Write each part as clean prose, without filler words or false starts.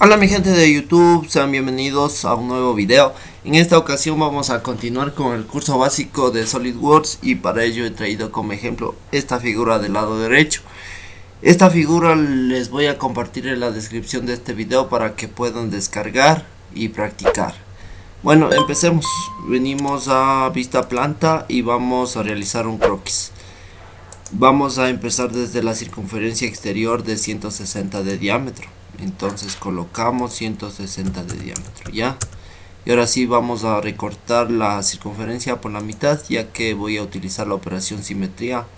Hola mi gente de YouTube, sean bienvenidos a un nuevo video. En esta ocasión vamos a continuar con el curso básico de SolidWorks y para ello he traído como ejemplo esta figura del lado derecho. Esta figura les voy a compartir en la descripción de este video para que puedan descargar y practicar. Bueno, empecemos. Venimos a vista planta y vamos a realizar un croquis. Vamos a empezar desde la circunferencia exterior de 160 de diámetro. Entonces colocamos 160 de diámetro, ¿ya? Y ahora sí vamos a recortar la circunferencia por la mitad, ya que voy a utilizar la operación simetría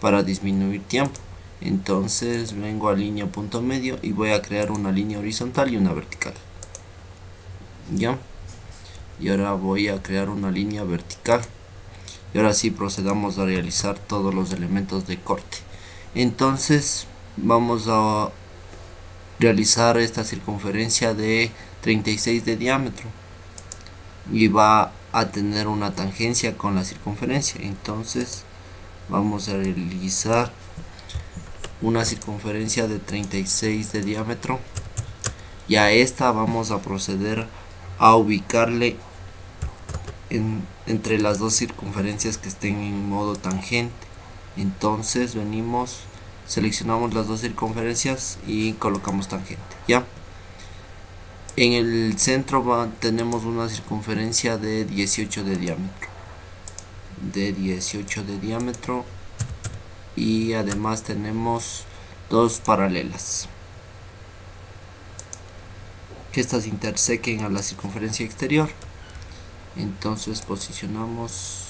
para disminuir tiempo. Entonces vengo a línea punto medio y voy a crear una línea horizontal y una vertical, ¿ya? Y ahora voy a crear una línea vertical. Y ahora sí procedamos a realizar todos los elementos de corte. Entonces vamos a realizar esta circunferencia de 36 de diámetro y va a tener una tangencia con la circunferencia. Entonces vamos a realizar una circunferencia de 36 de diámetro y a esta vamos a proceder a ubicarle entre las dos circunferencias que estén en modo tangente. Entonces venimos, seleccionamos las dos circunferencias y colocamos tangente, ¿ya? En el centro tenemos una circunferencia de 18 de diámetro y además tenemos dos paralelas que estas intersequen a la circunferencia exterior. Entonces posicionamos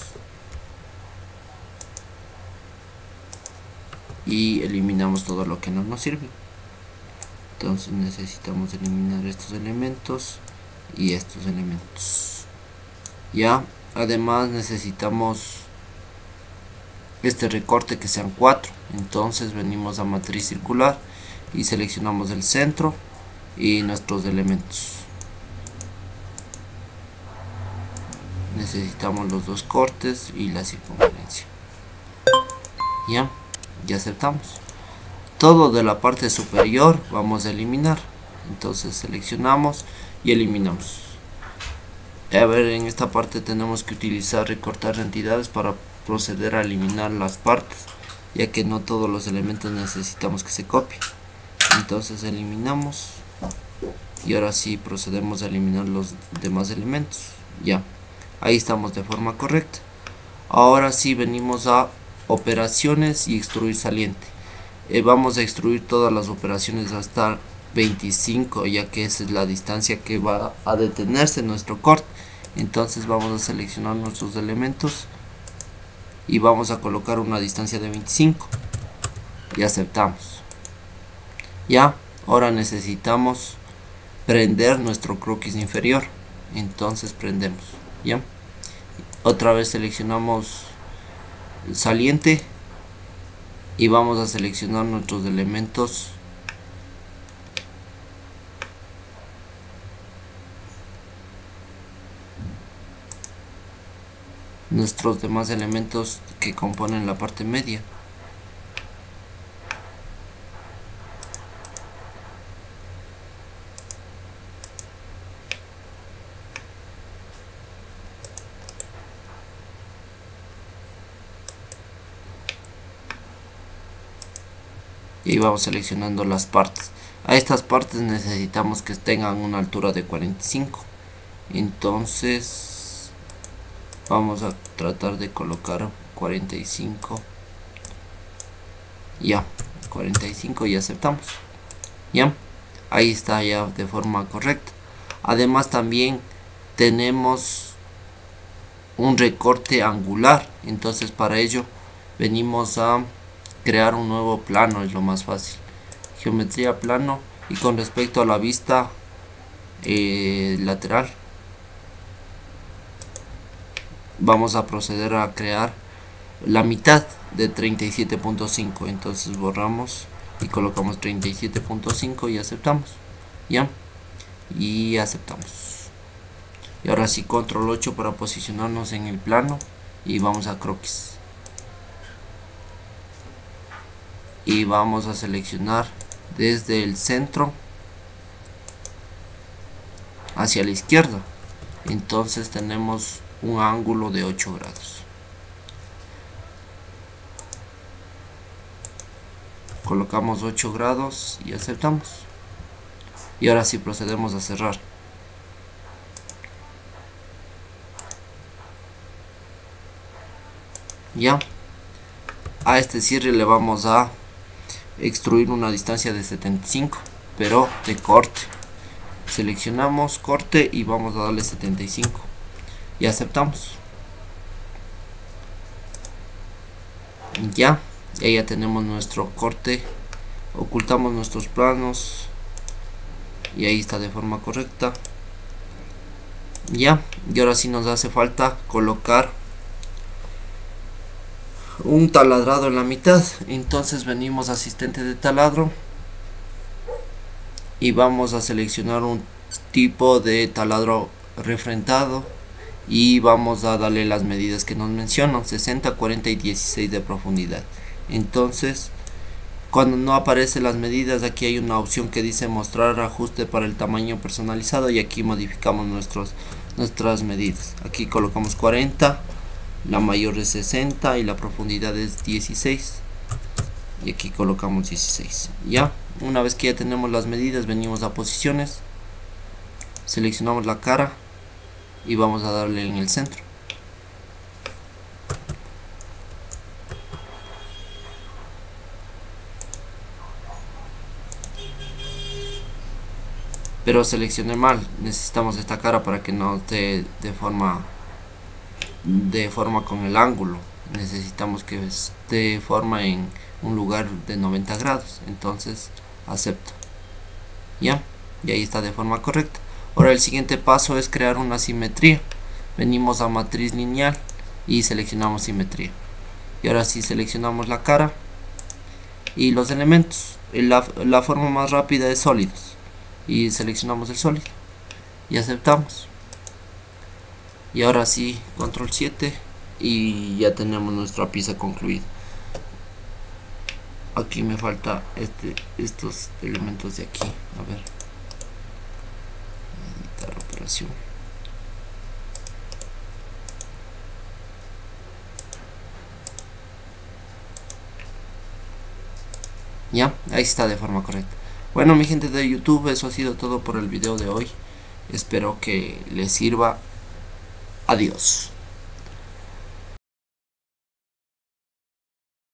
y eliminamos todo lo que no nos sirve. Entonces necesitamos eliminar estos elementos y estos elementos, ya. Además necesitamos este recorte que sean 4. Entonces venimos a matriz circular y seleccionamos el centro y nuestros elementos. Necesitamos los dos cortes y la circunferencia, ya, y aceptamos. Todo de la parte superior vamos a eliminar. Entonces seleccionamos y eliminamos. A ver, en esta parte tenemos que utilizar recortar entidades para proceder a eliminar las partes, ya que no todos los elementos necesitamos que se copien. Entonces eliminamos y ahora sí procedemos a eliminar los demás elementos, ya. Ahí estamos de forma correcta. Ahora sí venimos a operaciones y extruir saliente. Vamos a extruir todas las operaciones hasta 25, ya que esa es la distancia que va a detenerse nuestro corte. Entonces vamos a seleccionar nuestros elementos y vamos a colocar una distancia de 25 y aceptamos, ya. Ahora necesitamos prender nuestro croquis inferior. Entonces prendemos, ya. Otra vez seleccionamos saliente y vamos a seleccionar nuestros elementos demás elementos que componen la parte media, y vamos seleccionando las partes. A estas partes necesitamos que tengan una altura de 45. Entonces vamos a tratar de colocar 45, ya, 45 y aceptamos, ya. Ahí está, ya, de forma correcta. Además también tenemos un recorte angular. Entonces para ello venimos a crear un nuevo plano, es lo más fácil. Geometría plano, y con respecto a la vista lateral vamos a proceder a crear la mitad de 37.5. entonces borramos y colocamos 37.5 y aceptamos, ya, y aceptamos. Y ahora sí control 8 para posicionarnos en el plano y vamos a croquis y vamos a seleccionar desde el centro hacia la izquierda. Entonces tenemos un ángulo de 8 grados. Colocamos 8 grados y aceptamos. Y ahora sí procedemos a cerrar. Ya. A este cierre le vamos a extruir una distancia de 75, pero de corte. Seleccionamos corte y vamos a darle 75 y aceptamos. Ya, ahí ya tenemos nuestro corte. Ocultamos nuestros planos y ahí está de forma correcta. Ya, y ahora sí nos hace falta colocar un taladrado en la mitad. Entonces venimos a asistente de taladro y vamos a seleccionar un tipo de taladro refrentado y vamos a darle las medidas que nos mencionan, 60, 40 y 16 de profundidad. Entonces cuando no aparecen las medidas, aquí hay una opción que dice mostrar ajuste para el tamaño personalizado y aquí modificamos nuestras medidas. Aquí colocamos 40, la mayor es 60 y la profundidad es 16 y aquí colocamos 16. Ya, una vez que ya tenemos las medidas, venimos a posiciones, seleccionamos la cara y vamos a darle en el centro. Pero seleccioné mal, necesitamos esta cara para que no esté de forma con el ángulo. Necesitamos que esté forma en un lugar de 90 grados. Entonces acepto. Ya, y ahí está de forma correcta. Ahora el siguiente paso es crear una simetría. Venimos a matriz lineal y seleccionamos simetría. Y ahora sí seleccionamos la cara y los elementos. La forma más rápida es sólidos y seleccionamos el sólido y aceptamos. Y ahora sí control 7 y ya tenemos nuestra pieza concluida. Aquí me falta estos elementos de aquí. A ver, editar operación. Ya, ahí está de forma correcta. Bueno, mi gente de YouTube, eso ha sido todo por el video de hoy. Espero que les sirva. Adiós.